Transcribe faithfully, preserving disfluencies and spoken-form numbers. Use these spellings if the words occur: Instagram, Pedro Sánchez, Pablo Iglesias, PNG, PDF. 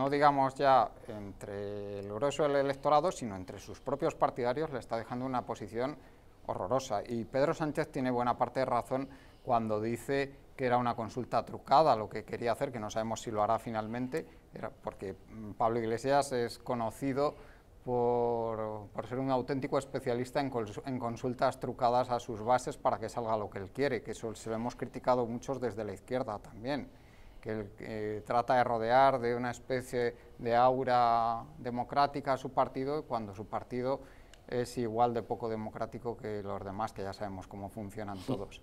No digamos ya entre el grueso del electorado, sino entre sus propios partidarios le está dejando una posición horrorosa. Y Pedro Sánchez tiene buena parte de razón cuando dice que era una consulta trucada lo que quería hacer, que no sabemos si lo hará finalmente, porque Pablo Iglesias es conocido por, por ser un auténtico especialista en, cons en consultas trucadas a sus bases para que salga lo que él quiere, que eso se lo hemos criticado muchos desde la izquierda también, que eh, trata de rodear de una especie de aura democrática a su partido, cuando su partido es igual de poco democrático que los demás, que ya sabemos cómo funcionan todos.